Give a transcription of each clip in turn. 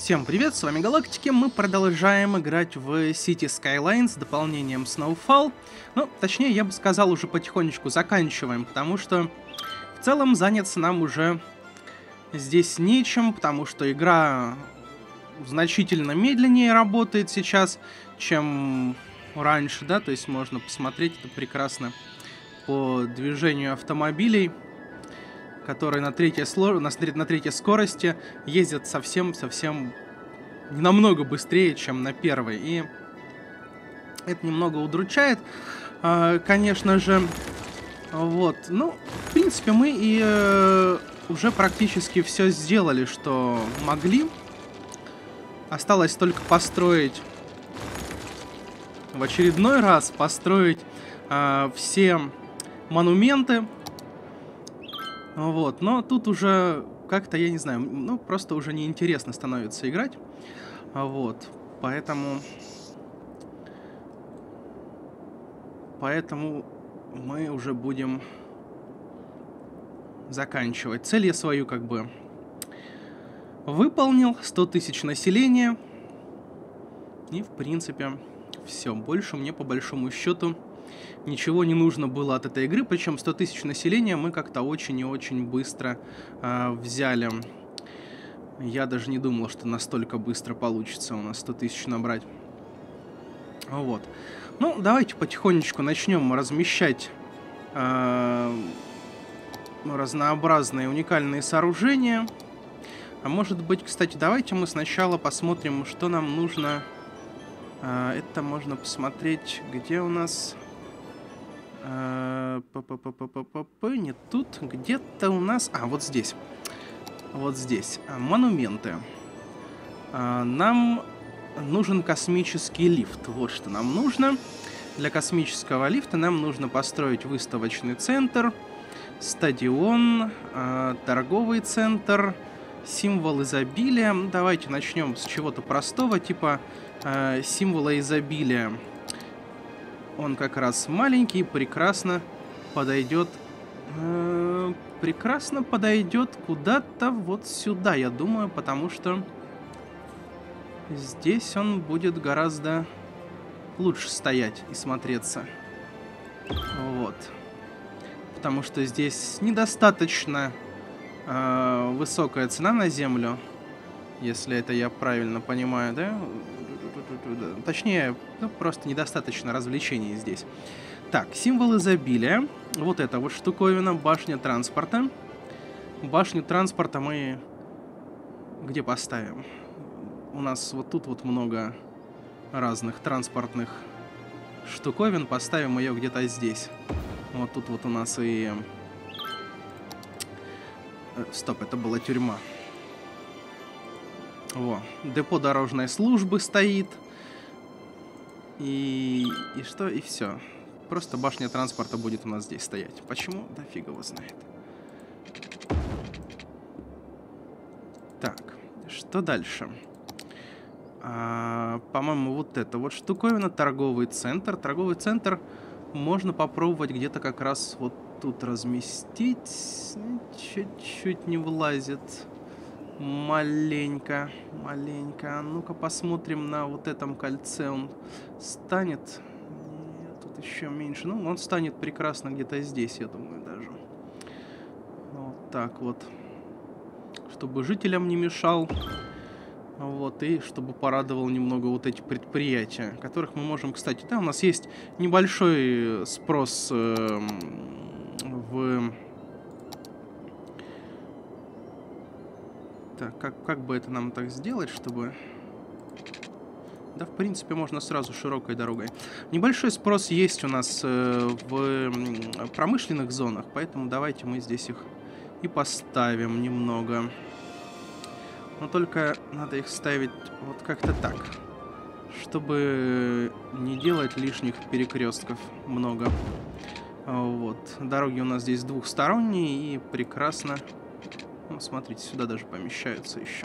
Всем привет, с вами Галактики, мы продолжаем играть в Cities Skylines с дополнением Snowfall. Ну, точнее, я бы сказал, уже потихонечку заканчиваем, потому что в целом заняться нам уже здесь нечем, потому что игра значительно медленнее работает сейчас, чем раньше, да, то есть можно посмотреть это прекрасно по движению автомобилей, которые на третьей скорости ездят совсем намного быстрее, чем на первой. И это немного удручает, конечно же. Вот. Ну, в принципе, мы и уже практически все сделали, что могли. Осталось только построить в очередной раз, все монументы. Вот, но тут уже как-то, я не знаю, ну, просто уже неинтересно становится играть. Вот, поэтому мы уже будем заканчивать. Цель я свою как бы выполнил. 100 тысяч населения. И, в принципе, все. Больше мне, по большому счету, ничего не нужно было от этой игры, причем 100 тысяч населения мы как-то очень и очень быстро взяли. Я даже не думал, что настолько быстро получится у нас 100 тысяч набрать. Вот. Ну, давайте потихонечку начнем размещать разнообразные уникальные сооружения. А может быть, кстати, давайте мы сначала посмотрим, что нам нужно. Это можно посмотреть, где у нас... Не тут, где-то у нас... А, вот здесь. Вот здесь. Монументы. Нам нужен космический лифт. Вот что нам нужно. Для космического лифта нам нужно построить выставочный центр, стадион, торговый центр, символ изобилия. Давайте начнем с чего-то простого, типа... символа изобилия. Он как раз маленький, прекрасно подойдет. Прекрасно подойдет куда-то вот сюда, я думаю, потому что здесь он будет гораздо лучше стоять и смотреться. Вот. Потому что здесь недостаточно высокая цена на землю, если это я правильно понимаю, да? Точнее, ну, просто недостаточно развлечений здесь. Так, символ изобилия. Вот эта вот штуковина, башня транспорта. Башню транспорта мы где поставим? У нас вот тут вот много разных транспортных штуковин. Поставим ее где-то здесь. Вот тут вот у нас и... Стоп, это была тюрьма. Во, депо дорожной службы стоит. И что? И все. Просто башня транспорта будет у нас здесь стоять. Почему? Да фиг его знает. Так, что дальше? По-моему, вот это вот штуковина. Торговый центр. Торговый центр можно попробовать где-то как раз вот тут разместить. Чуть-чуть не влазит. Маленько. Ну-ка посмотрим, на вот этом кольце он станет. Нет, тут еще меньше. Ну, он станет прекрасно где-то здесь, я думаю, даже. Вот так вот. Чтобы жителям не мешал. Вот, и чтобы порадовал немного вот эти предприятия, которых мы можем, кстати... Да, у нас есть небольшой спрос в... Как бы это нам так сделать, чтобы... Да, в принципе, можно сразу широкой дорогой. Небольшой спрос есть у нас в промышленных зонах, поэтому давайте мы здесь их и поставим немного. Но только надо их ставить вот как-то так, чтобы не делать лишних перекрестков много. Вот. Дороги у нас здесь двухсторонние и прекрасно... Смотрите, сюда даже помещаются еще.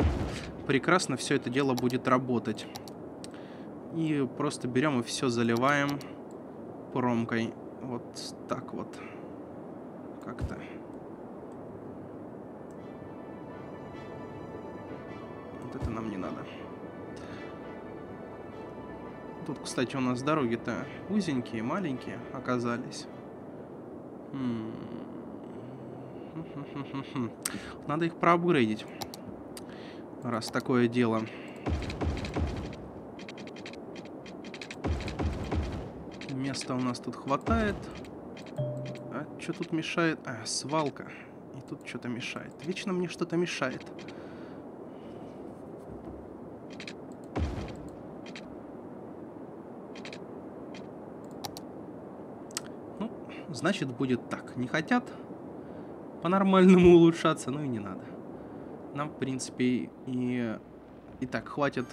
Прекрасно все это дело будет работать. И просто берем и все заливаем промкой. Вот так вот. Как-то. вот это нам не надо. Тут, кстати, у нас дороги-то узенькие, маленькие оказались. Надо их проапгрейдить, раз такое дело. Места у нас тут хватает. А что тут мешает? А, свалка. И тут что-то мешает. Вечно мне что-то мешает. Ну, значит, будет так. Не хотят по-нормальному улучшаться, ну и не надо. Нам, в принципе, и так хватит.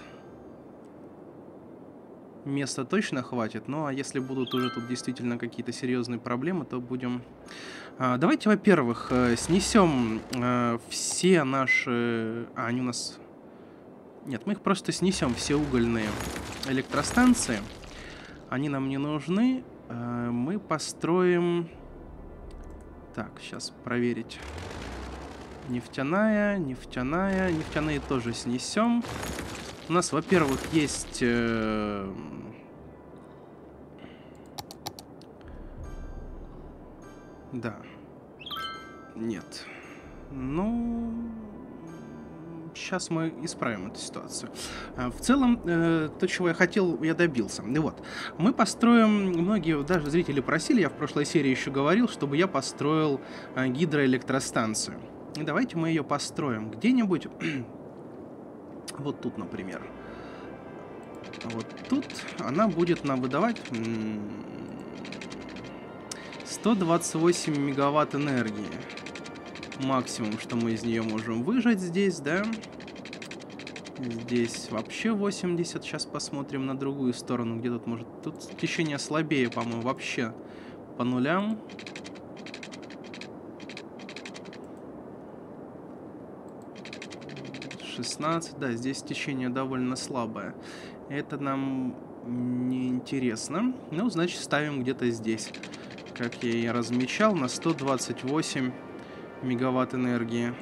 Места точно хватит, но если будут уже тут действительно какие-то серьезные проблемы, то будем... Давайте, во-первых, снесем все наши... А, они у нас... Нет, мы их просто снесем, все угольные электростанции. Они нам не нужны. Мы построим... Так, сейчас проверить. Нефтяная, нефтяная. Нефтяные тоже снесем. У нас, во-первых, есть да. Нет. Ну, сейчас мы исправим эту ситуацию. В целом, то, чего я хотел, я добился. И вот, мы построим... Многие, даже зрители просили, я в прошлой серии еще говорил, чтобы я построил гидроэлектростанцию. И давайте мы ее построим где-нибудь... Вот тут, например. Вот тут она будет нам выдавать 128 мегаватт энергии. Максимум, что мы из нее можем выжать здесь, да? Здесь вообще 80. Сейчас посмотрим на другую сторону, где тут может... Тут течение слабее, по-моему, вообще по нулям. Да, здесь течение довольно слабое. Это нам не интересно. Ну, значит, ставим где-то здесь. Как я и размечал, на 128 мегаватт энергии.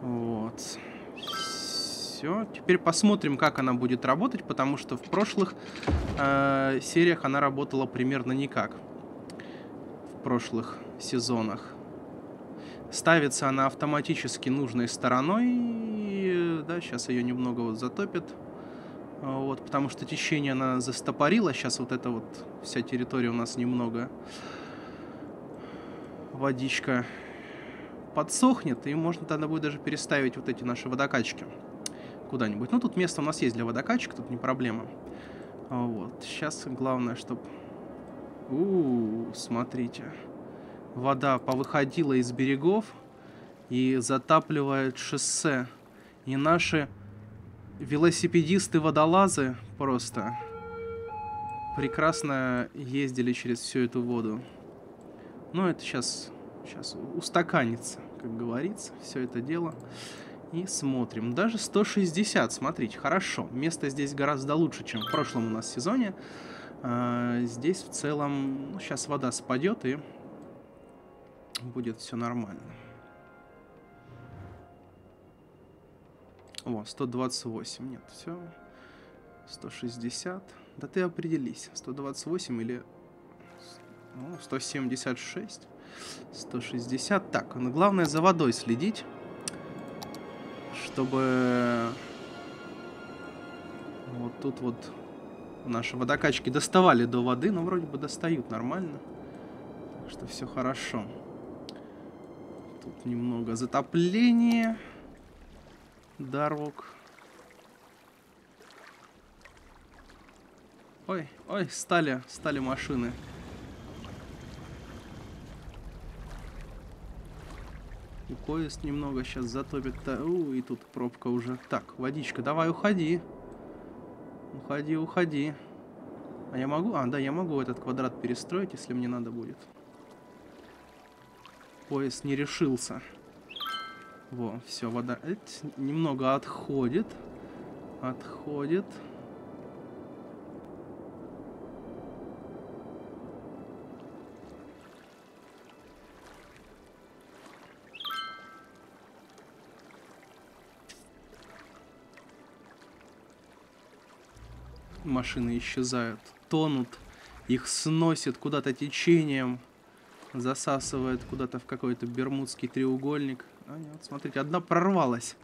Вот. Все. Теперь посмотрим, как она будет работать, потому что в прошлых сериях она работала примерно никак. В прошлых сезонах. Ставится она автоматически нужной стороной. И, да, сейчас ее немного вот затопит. Вот, потому что течение она застопорила. Сейчас вот эта вот вся территория у нас немного. Водичка подсохнет. И можно тогда будет даже переставить вот эти наши водокачки куда-нибудь. Ну, тут место у нас есть для водокачек, тут не проблема. Вот, сейчас главное, чтобы... смотрите... Вода повыходила из берегов и затапливает шоссе. И наши велосипедисты-водолазы просто прекрасно ездили через всю эту воду. Но это сейчас устаканится, как говорится, все это дело. И смотрим. Даже 160, смотрите, хорошо. Место здесь гораздо лучше, чем в прошлом у нас сезоне. Здесь в целом... Ну, сейчас вода спадет и... Будет все нормально. О, 128. Нет, все. 160. Да ты определись. 128 или... 176. 160. Так, но главное за водой следить. Чтобы... Вот тут вот наши водокачки доставали до воды, но вроде бы достают нормально. Так что все хорошо. Тут немного затопления дорог. Ой, ой, стали машины. И поезд немного сейчас затопит. И тут пробка уже. Так, водичка, давай уходи. Уходи, уходи. А я могу? А, да, я могу этот квадрат перестроить, если мне надо будет. Поезд не решился. Во, все, вода немного отходит. Отходит. машины исчезают, тонут, их сносит куда-то течением, засасывает куда-то в какой-то бермудский треугольник. А нет, смотрите, одна прорвалась.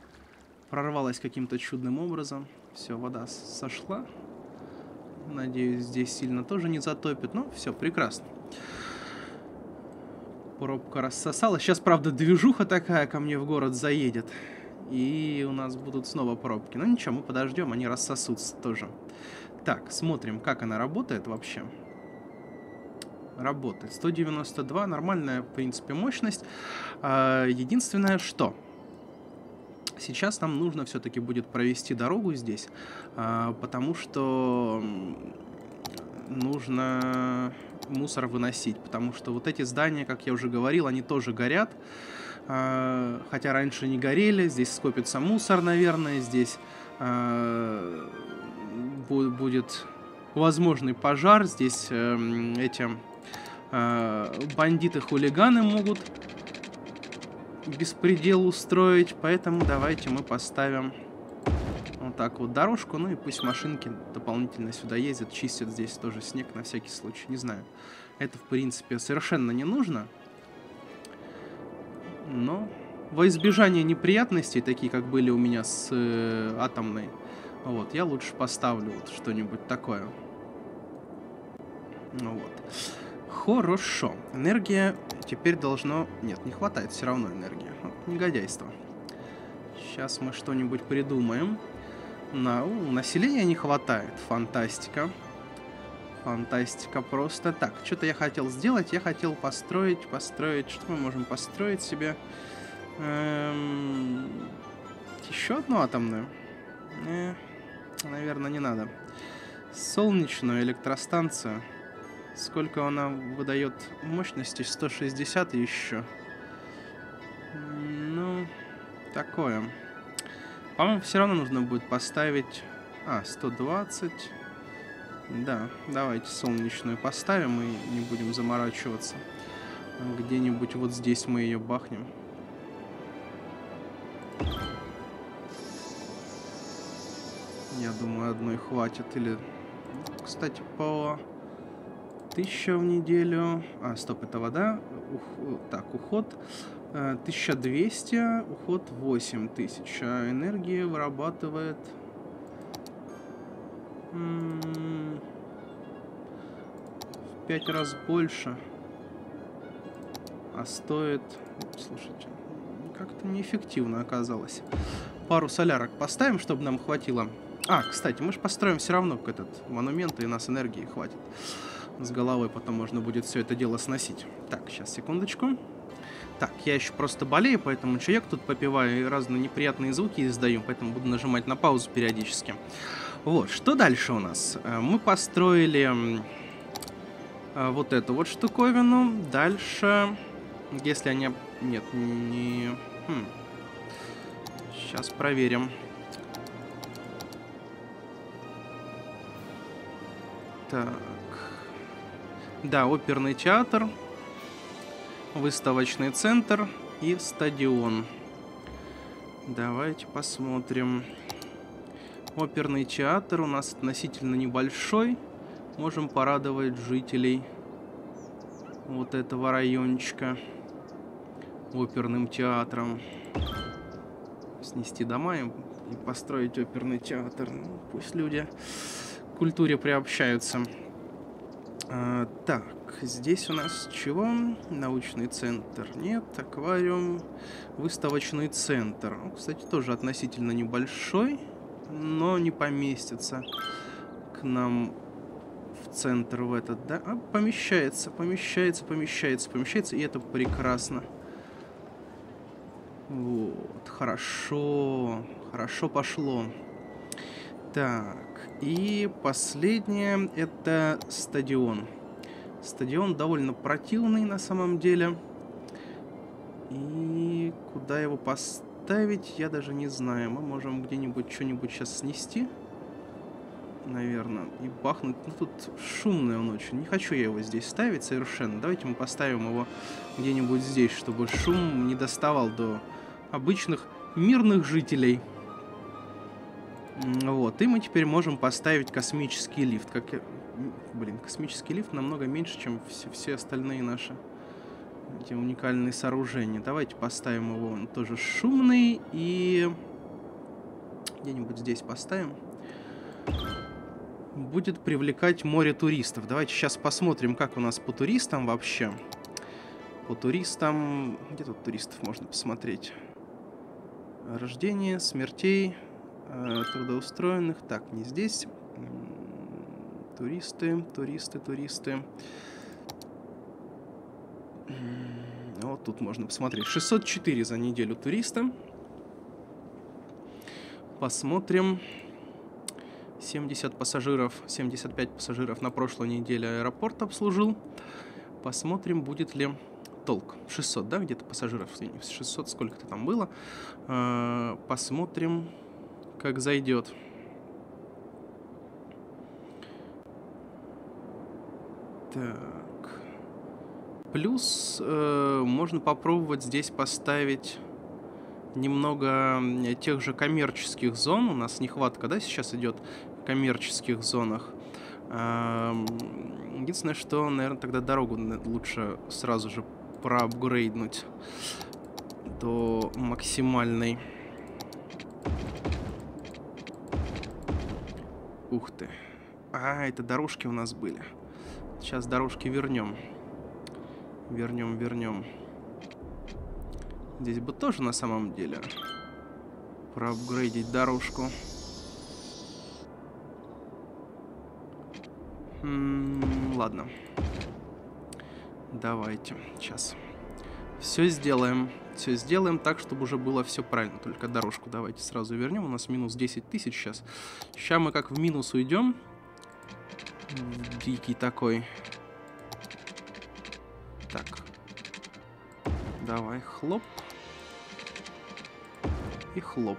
Прорвалась каким-то чудным образом. Все, вода сошла. Надеюсь, здесь сильно тоже не затопит. Ну, все, прекрасно. Пробка рассосала. Сейчас, правда, движуха такая ко мне в город заедет. И у нас будут снова пробки. Но ничего, мы подождем, они рассосутся тоже. Так, смотрим, как она работает вообще. Работает. 192, нормальная, в принципе, мощность. Единственное, что... Сейчас нам нужно все-таки будет провести дорогу здесь, потому что нужно мусор выносить, потому что вот эти здания, как я уже говорил, они тоже горят, хотя раньше не горели, здесь скопится мусор, наверное, здесь будет возможный пожар, здесь эти бандиты-хулиганы могут... беспредел устроить, поэтому давайте мы поставим вот так вот дорожку, ну и пусть машинки дополнительно сюда ездят, чистят здесь тоже снег на всякий случай, не знаю. Это, в принципе, совершенно не нужно, но во избежание неприятностей, такие как были у меня с атомной, вот, я лучше поставлю вот что-нибудь такое. Ну вот. Хорошо. Энергия теперь должно... Нет, не хватает все равно энергии. Вот негодяйство. Сейчас мы что-нибудь придумаем. У населения не хватает. Фантастика. Фантастика просто. Так, что-то я хотел сделать. Я хотел построить... Что мы можем построить себе? Еще одну атомную? Наверное, не надо. Солнечную электростанцию. Сколько она выдает мощности? 160 еще. Ну, такое. По-моему, все равно нужно будет поставить... 120. Да, давайте солнечную поставим и не будем заморачиваться. Где-нибудь вот здесь мы ее бахнем. Я думаю, одной хватит. Или, кстати, по... 1000 в неделю. Стоп, это вода. Так, уход. 1200. Уход 8000. А энергия вырабатывает... В 5 раз больше. А стоит... Слушайте, как-то неэффективно оказалось. Пару солярок поставим, чтобы нам хватило. Кстати, мы же построим все равно этот монумент, и у нас энергии хватит. С головой потом можно будет все это дело сносить. Так, сейчас, секундочку. Так, я еще просто болею, поэтому чаек тут попиваю и разные неприятные звуки издаю, поэтому буду нажимать на паузу периодически. Вот, что дальше у нас? Мы построили вот эту вот штуковину. Дальше, если они... Нет, не... Сейчас проверим. Так... Да, оперный театр, выставочный центр и стадион. Давайте посмотрим. Оперный театр у нас относительно небольшой. Можем порадовать жителей вот этого райончика оперным театром. Снести дома и построить оперный театр. Ну, пусть люди к культуре приобщаются. Так, здесь у нас чего? Научный центр нет, аквариум, выставочный центр. Кстати, тоже относительно небольшой, но не поместится к нам в центр в этот, да? Помещается, и это прекрасно. Вот, хорошо пошло. Так, и последнее — это стадион. Стадион довольно противный на самом деле. И куда его поставить, я даже не знаю. Мы можем где-нибудь что-нибудь сейчас снести, наверное, и бахнуть. Ну, тут шумный он очень. Не хочу я его здесь ставить совершенно. Давайте мы поставим его где-нибудь здесь, чтобы шум не доставал до обычных мирных жителей. Вот, и мы теперь можем поставить космический лифт. Как я... Блин, космический лифт намного меньше, чем все остальные наши эти уникальные сооружения. Давайте поставим его, он тоже шумный, и где-нибудь здесь поставим. Будет привлекать море туристов. Давайте сейчас посмотрим, как у нас по туристам вообще. По туристам... Где тут туристов можно посмотреть? Рождение, смертей... трудоустроенных. Так, не здесь. Туристы, туристы, туристы. Вот тут можно посмотреть. 604 за неделю туриста. Посмотрим. 70 пассажиров, 75 пассажиров на прошлой неделе аэропорт обслужил. Посмотрим, будет ли толк. 600, да, где-то пассажиров? 600, сколько-то там было. Посмотрим, как зайдет. Так. Плюс можно попробовать здесь поставить немного тех же коммерческих зон. У нас нехватка, да, сейчас идет в коммерческих зонах. Единственное, что, наверное, тогда дорогу лучше сразу же проапгрейднуть до максимальной. Ух ты. А, это дорожки у нас были. Сейчас дорожки вернем. Вернем. Здесь бы тоже на самом деле проапгрейдить дорожку. Ладно. Давайте. Сейчас. Все сделаем. Все сделаем так, чтобы уже было все правильно. Только дорожку давайте сразу вернем. У нас минус 10 тысяч сейчас. Сейчас мы как в минус уйдем. Дикий такой. Так. Давай, хлоп. И хлоп.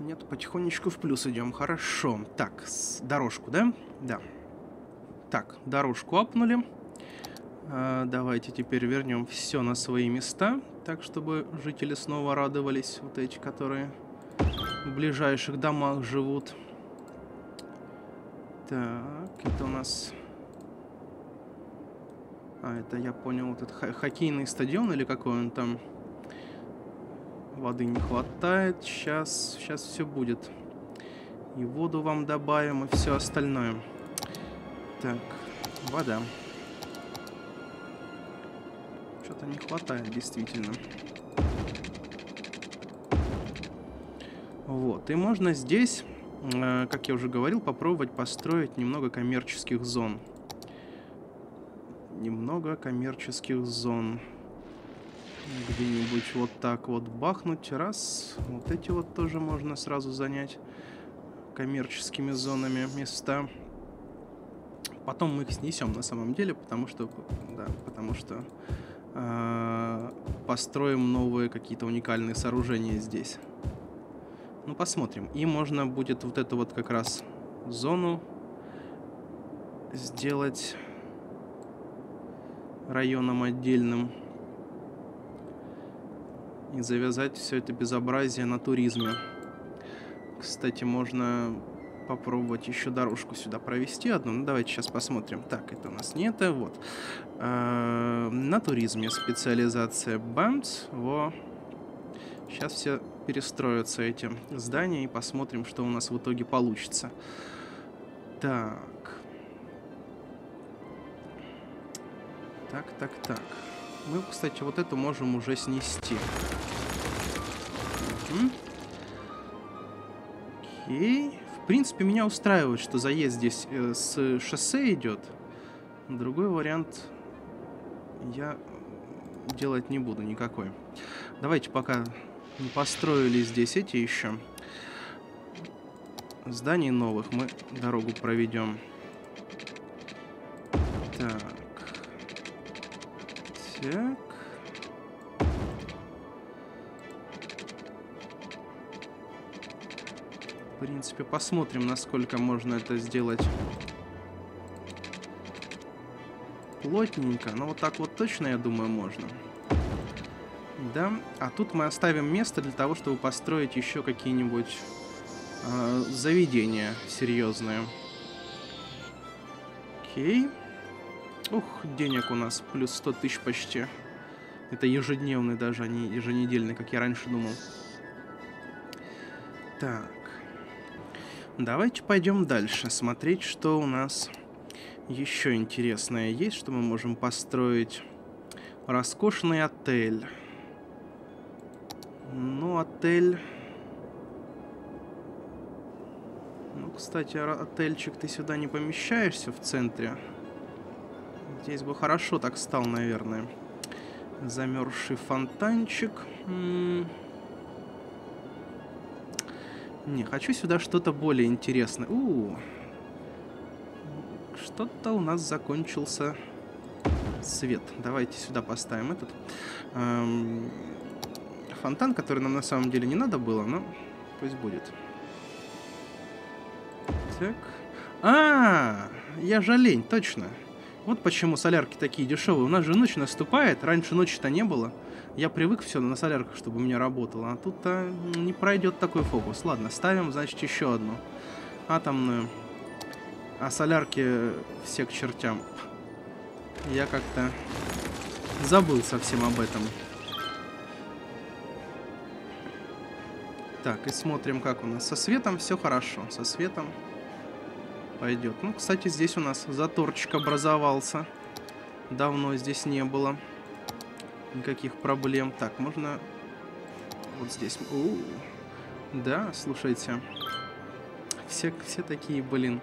Нет, потихонечку в плюс идем. Хорошо. Так, дорожку, да? Да. Так, дорожку апнули. Давайте теперь вернем все на свои места, так, чтобы жители снова радовались, вот эти, которые в ближайших домах живут. Так, это у нас... А, это, я понял, вот этот хоккейный стадион или какой он там? Воды не хватает, сейчас все будет. И воду вам добавим, и все остальное. Так, вода. Что-то не хватает, действительно. Вот, и можно здесь, как я уже говорил, попробовать построить немного коммерческих зон. Немного коммерческих зон. Где-нибудь вот так вот бахнуть. Раз. Вот эти вот тоже можно сразу занять коммерческими зонами места. Потом мы их снесем на самом деле, потому что... Да, потому что... построим новые какие-то уникальные сооружения здесь. Ну, посмотрим. И можно будет вот эту вот как раз зону сделать районом отдельным. И завязать все это безобразие на туризме. Кстати, можно попробовать еще дорожку сюда провести одну. Ну, давайте сейчас посмотрим. Так, это у нас не это, вот. На туризме специализация бамс. Во. Сейчас все перестроятся эти здания и посмотрим, что у нас в итоге получится. Так. Так. Мы, кстати, вот эту можем уже снести. Окей. В принципе, меня устраивает, что заезд здесь с шоссе идет. Другой вариант я делать не буду никакой. Давайте пока не построили здесь эти еще зданий новых, мы дорогу проведем. Так. В принципе, посмотрим, насколько можно это сделать плотненько. Но вот так вот точно, я думаю, можно. да? А тут мы оставим место для того, чтобы построить еще какие-нибудь заведения серьезные. Окей. Ух, денег у нас плюс 100 тысяч почти. Это ежедневный даже, а не еженедельный, как я раньше думал. Так. Давайте пойдем дальше, смотреть, что у нас еще интересное есть, что мы можем построить. Роскошный отель. Ну, отель... Ну, кстати, отельчик ты сюда не помещаешься в центре. Здесь бы хорошо так стал, наверное. Замерзший фонтанчик. Не, хочу сюда что-то более интересное. Что-то у нас закончился свет. Давайте сюда поставим этот фонтан, который нам на самом деле не надо было, но пусть будет. Так. Я же олень, точно. Вот почему солярки такие дешевые. У нас же ночь наступает. Раньше ночи-то не было. Я привык все на солярках, чтобы у меня работало. А тут-то не пройдет такой фокус. Ладно, ставим, значит, еще одну. Атомную. А солярки все к чертям. Я как-то забыл совсем об этом. Так, и смотрим, как у нас. Со светом все хорошо. Со светом... пойдет. Ну, кстати, здесь у нас заторчик образовался. Давно здесь не было никаких проблем. Так, можно вот здесь. Да, слушайте. Все такие, блин.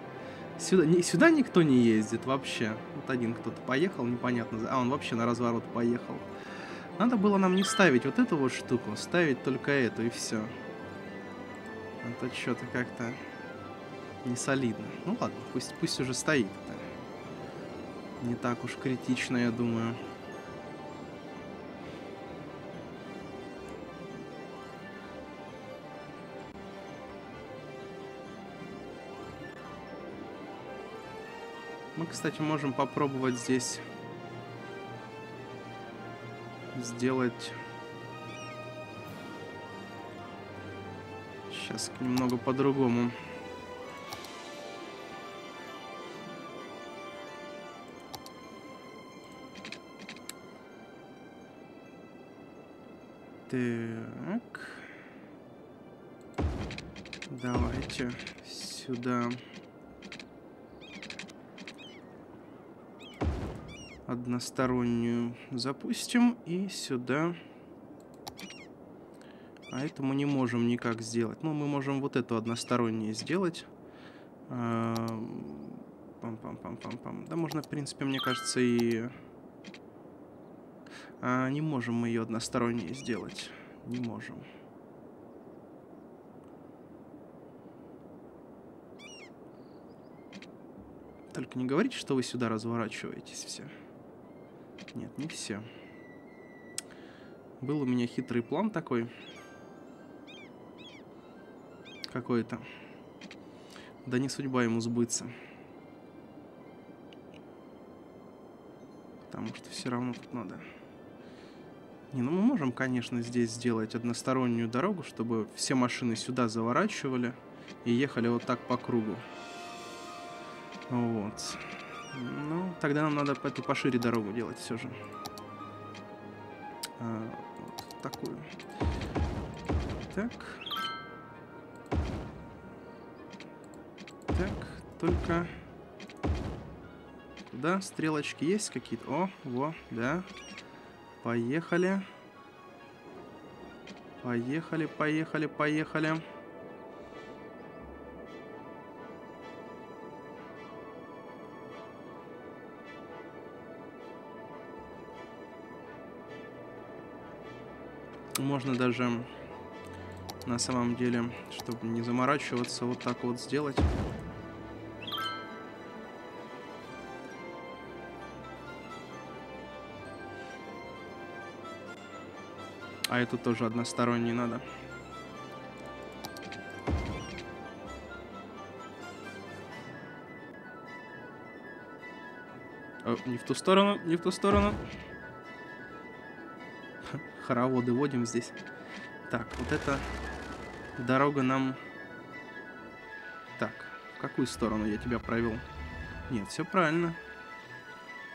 Сюда никто не ездит вообще. Вот один кто-то поехал, непонятно. А, он вообще на разворот поехал. Надо было нам не ставить вот эту вот штуку. Ставить только эту, и все. А то что-то как-то... не солидно. Ну ладно, пусть уже стоит. Не так уж критично, я думаю. Мы, кстати, можем попробовать здесь сделать... сейчас немного по-другому. Так, давайте сюда одностороннюю запустим и сюда. А это мы не можем никак сделать. Ну, мы можем вот эту одностороннюю сделать. Пам-пам-пам-пам-пам. Да, можно, в принципе, мне кажется, и... не можем мы ее односторонней сделать. Не можем. Только не говорите, что вы сюда разворачиваетесь все. Нет, не все. Был у меня хитрый план такой. Какой-то. Да не судьба ему сбыться. Потому что все равно тут надо... Не, ну мы можем, конечно, здесь сделать одностороннюю дорогу, чтобы все машины сюда заворачивали и ехали вот так по кругу. Вот. Ну, тогда нам надо эту пошире дорогу делать все же. Вот такую. Так. Так, только... куда? Стрелочки есть какие-то? О, во, да. Поехали. Поехали, поехали, поехали. Можно даже на самом деле, чтобы не заморачиваться, вот так вот сделать. А эту тоже односторонней надо. Не в ту сторону, не в ту сторону. хороводы водим здесь. Так, вот эта дорога нам... Так, в какую сторону я тебя провел? Нет, все правильно.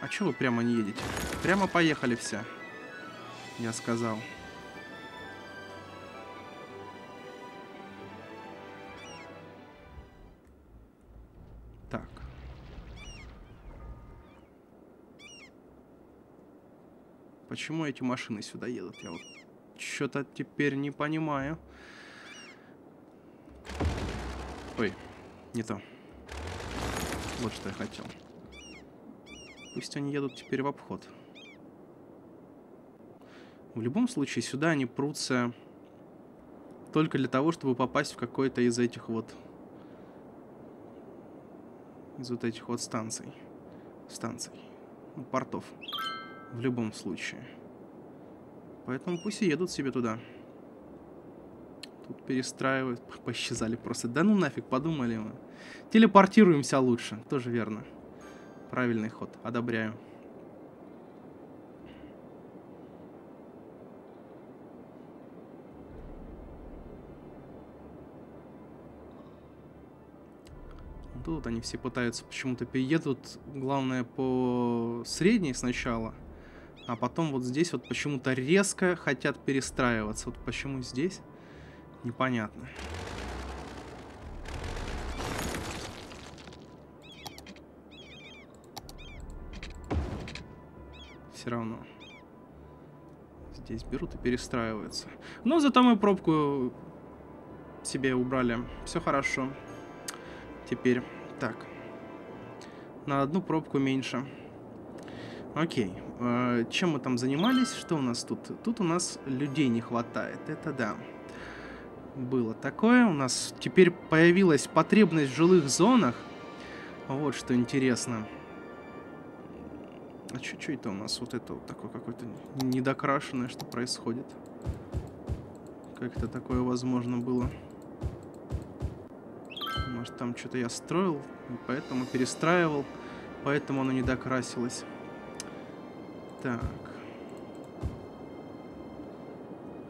А чё вы прямо не едете? Прямо поехали все. Я сказал. Так. Почему эти машины сюда едут? Я вот что-то теперь не понимаю. Ой, не то. Вот что я хотел. Пусть они едут теперь в обход. В любом случае, сюда они прутся только для того, чтобы попасть в какой-то из этих вот... Из вот этих вот станций. Ну, портов. В любом случае. Поэтому пусть и едут себе туда. Тут перестраивают. Поисчезали просто. Да ну нафиг, подумали мы. Телепортируемся лучше. Тоже верно. Правильный ход. Одобряю. Тут они все пытаются почему-то переедут. Главное, по средней сначала. А потом вот здесь вот почему-то резко хотят перестраиваться. Вот почему здесь? Непонятно. Все равно. Здесь берут и перестраиваются. Но зато мы пробку себе убрали. Все хорошо. Теперь так. На одну пробку меньше. Окей. Чем мы там занимались? Что у нас тут? Тут у нас людей не хватает. Это да. Было такое. У нас теперь появилась потребность в жилых зонах. Вот что интересно. А что это у нас? Вот это вот такое какое-то недокрашенное, что происходит. Как-то такое возможно было. Может, там что-то я строил, поэтому перестраивал, поэтому оно не докрасилось. Так.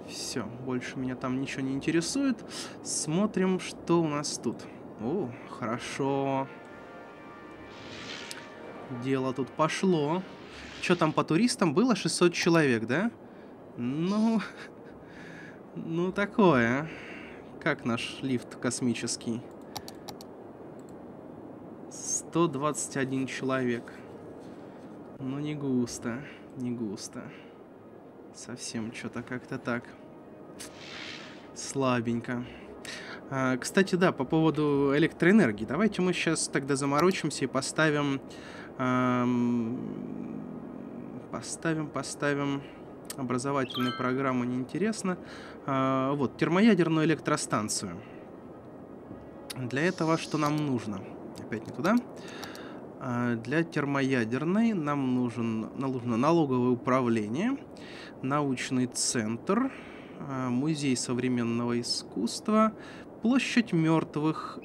Все, больше меня там ничего не интересует. Смотрим, что у нас тут. О, хорошо. Дело тут пошло. Что там по туристам? Было 600 человек, да? Ну... Ну, такое. Как наш лифт космический? 121 человек. Ну, не густо. Не густо. Совсем что-то как-то так. Слабенько. А, кстати, да, по поводу электроэнергии. Давайте мы сейчас тогда заморочимся и поставим... Поставим образовательную программу, неинтересно. Вот, термоядерную электростанцию. Для этого что нам нужно? Опять не туда. Для термоядерной нам нужно налоговое управление, научный центр, музей современного искусства, площадь мертвых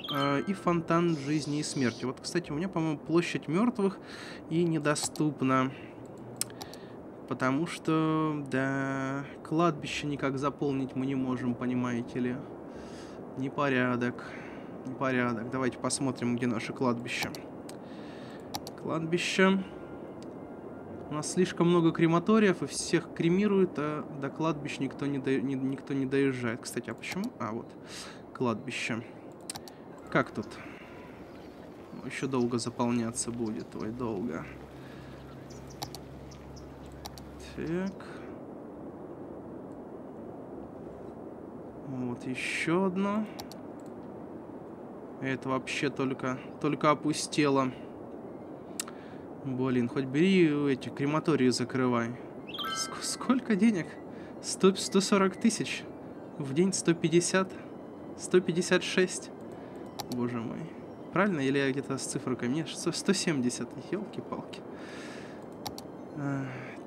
и фонтан жизни и смерти. Вот, кстати, у меня, по-моему, площадь мертвых и недоступна. Потому что, да, кладбище никак заполнить мы не можем, понимаете ли. Непорядок. Непорядок. Давайте посмотрим, где наше кладбище. Кладбище. У нас слишком много крематориев, и всех кремируют, а до кладбищ никто не доезжает. Кстати, а почему? А, вот. Кладбище. Как тут? Еще долго заполняться будет. Ой, долго. Так. Вот еще одно. Это вообще только опустело. Блин, хоть бери эти крематории закрывай. Сколько денег? 140 тысяч. В день 150. 156. Боже мой. Правильно? Или я где-то с цифрой? Нет, 170. Елки-палки.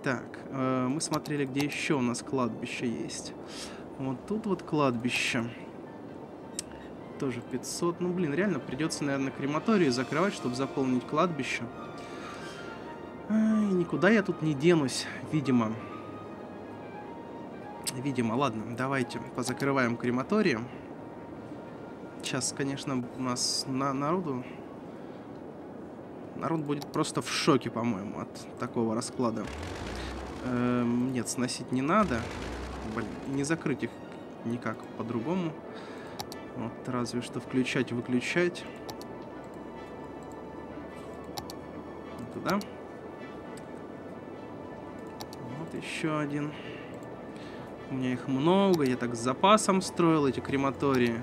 Так, мы смотрели, где еще у нас кладбище есть. Вот тут вот кладбище. Тоже 500. Ну, блин, реально придется, наверное, крематорию закрывать, чтобы заполнить кладбище. И никуда я тут не денусь, видимо. Видимо, ладно, давайте позакрываем крематории. Сейчас, конечно, у нас народ будет просто в шоке, по-моему, от такого расклада. Нет, сносить не надо. Блин, не закрыть их никак по-другому. Вот, разве что включать-выключать. Да? Вот еще один. У меня их много. Я так с запасом строил эти крематории.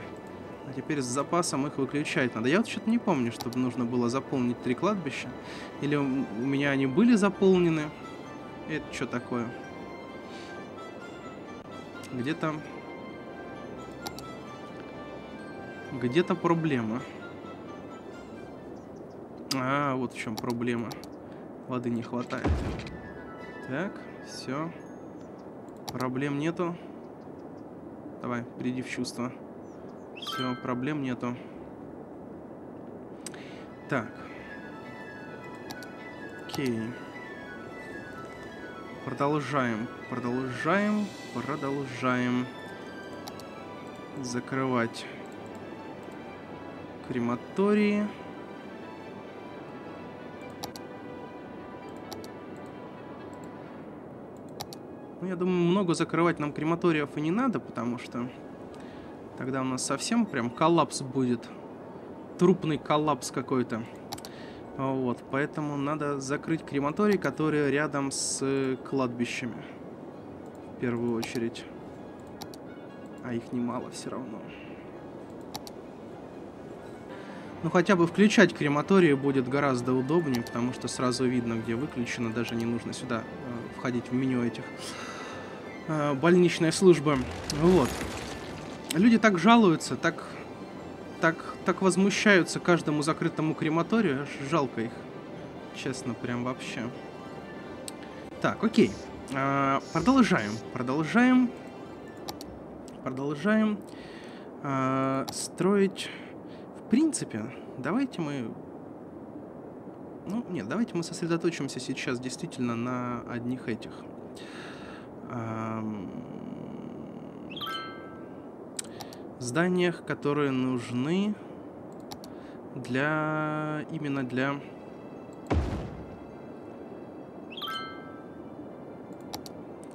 А теперь с запасом их выключать надо. Я вот что-то не помню, чтобы нужно было заполнить 3 кладбища. Или у меня они были заполнены. Это что такое? Где-то проблема. А, вот в чем проблема. Воды не хватает. Так, все. Проблем нету. Давай, приди в чувство. Все, проблем нету. Так. Окей. Продолжаем закрывать крематории. Ну, я думаю, много закрывать нам крематориев и не надо, потому что тогда у нас совсем прям коллапс будет. Трупный коллапс какой-то. Вот, поэтому надо закрыть крематории, которые рядом с кладбищами. В первую очередь. А их немало все равно. Ну, хотя бы включать крематории будет гораздо удобнее, потому что сразу видно, где выключено. Даже не нужно сюда входить в меню этих. Больничная служба. Вот. Люди так жалуются, так возмущаются каждому закрытому крематорию. Аж жалко их. Честно, прям вообще. Так, окей. Продолжаем строить. В принципе, давайте мы... Ну, нет, давайте мы сосредоточимся сейчас действительно на одних этих. Зданиях, которые нужны для... Именно для...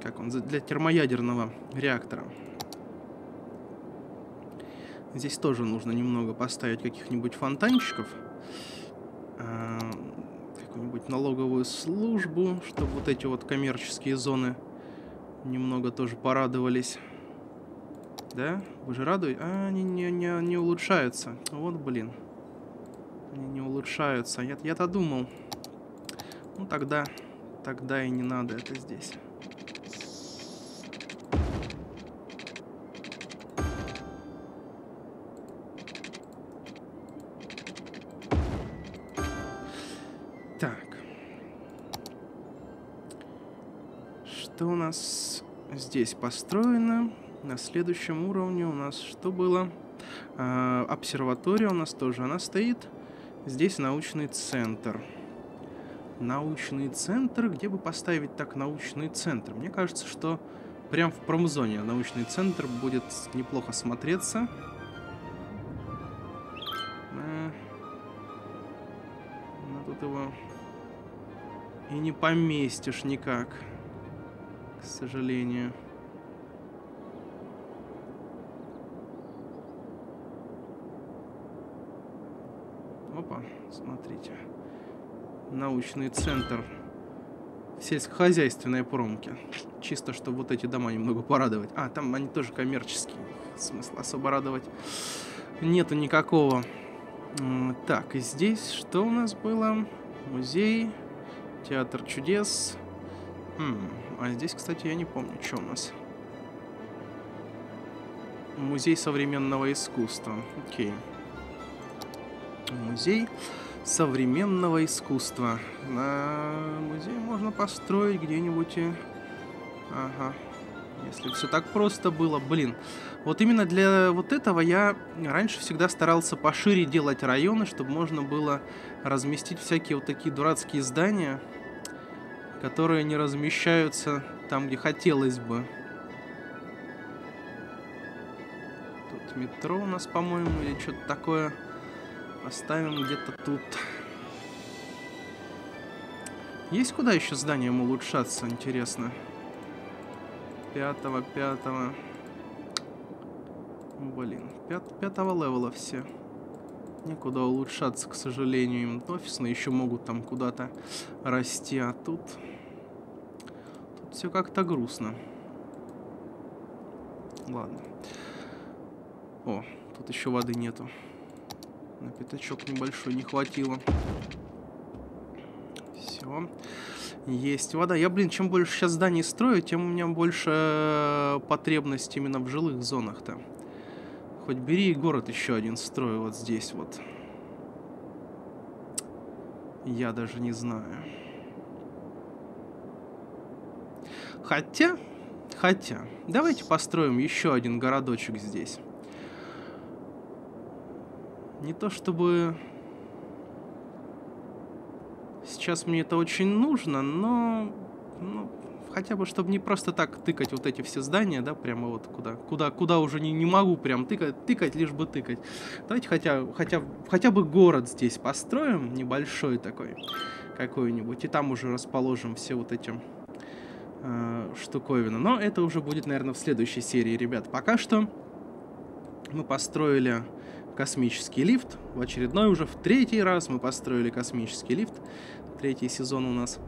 Как он? Для термоядерного реактора. Здесь тоже нужно немного поставить каких-нибудь фонтанчиков. Какую-нибудь налоговую службу, чтобы вот эти вот коммерческие зоны немного тоже порадовались. Да? Вы же радуетесь? А, они не улучшаются. Вот, блин. Они не улучшаются. Я-то думал. Ну, тогда и не надо это здесь. Так. Что у нас здесь построено? На следующем уровне у нас что было? Обсерватория у нас тоже. Она стоит. Здесь научный центр. Научный центр. Где бы поставить так научный центр? Мне кажется, что прям в промзоне научный центр будет неплохо смотреться. Но тут его и не поместишь никак. К сожалению. Смотрите. Научный центр. Сельскохозяйственные промки. Чисто, чтобы вот эти дома немного порадовать. А, там они тоже коммерческие. Смысла особо радовать нету никакого. Так, и здесь что у нас было? Музей. Театр чудес. А здесь, кстати, я не помню, что у нас. Музей современного искусства. Окей. Музей современного искусства. На музей можно построить где-нибудь и... Ага. Если все так просто было, блин. Вот именно для вот этого я раньше всегда старался пошире делать районы, чтобы можно было разместить всякие вот такие дурацкие здания, которые не размещаются там, где хотелось бы. метро у нас, по-моему, или что-то такое. Поставим где-то тут. Есть куда еще зданием улучшаться, интересно? 5-го. Блин, 5-го левела все. Некуда улучшаться, к сожалению, им офисные еще могут там куда-то расти, а тут... Тут все как-то грустно. Ладно. О, тут еще воды нету. На пятачок небольшой не хватило. Все. Есть вода. Я, блин, чем больше сейчас зданий строю, тем у меня больше потребность именно в жилых зонах-то. Хоть бери и город еще один строю вот здесь вот. Я даже не знаю. Хотя, давайте построим еще один городочек здесь. Не то чтобы... Сейчас мне это очень нужно, но... Ну, хотя бы, чтобы не просто так тыкать вот эти все здания, да, прямо вот куда уже не могу прям тыкать, лишь бы тыкать. Давайте хотя бы город здесь построим, небольшой такой, какой-нибудь, и там уже расположим все вот эти... штуковина. Но это уже будет, наверное, в следующей серии, ребят. Пока что мы построили космический лифт. В очередной уже, в третий раз мы построили космический лифт. Третий сезон у нас.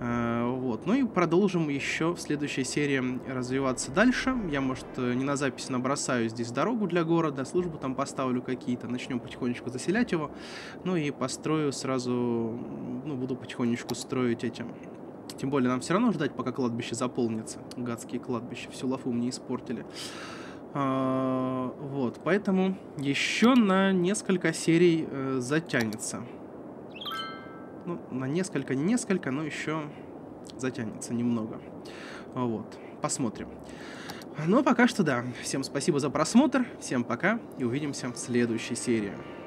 Вот. Ну и продолжим еще в следующей серии развиваться дальше. Я, может, не на запись набросаю здесь дорогу для города, службу там поставлю какие-то, начнем потихонечку заселять его. Ну и построю сразу, ну, буду потихонечку строить эти... Тем более нам все равно ждать, пока кладбище заполнится. Гадские кладбища, всю лафу мне испортили. Вот, поэтому еще на несколько серий затянется. Ну, на несколько, но еще затянется немного. Вот, посмотрим. Но пока что да. Всем спасибо за просмотр, всем пока и увидимся в следующей серии.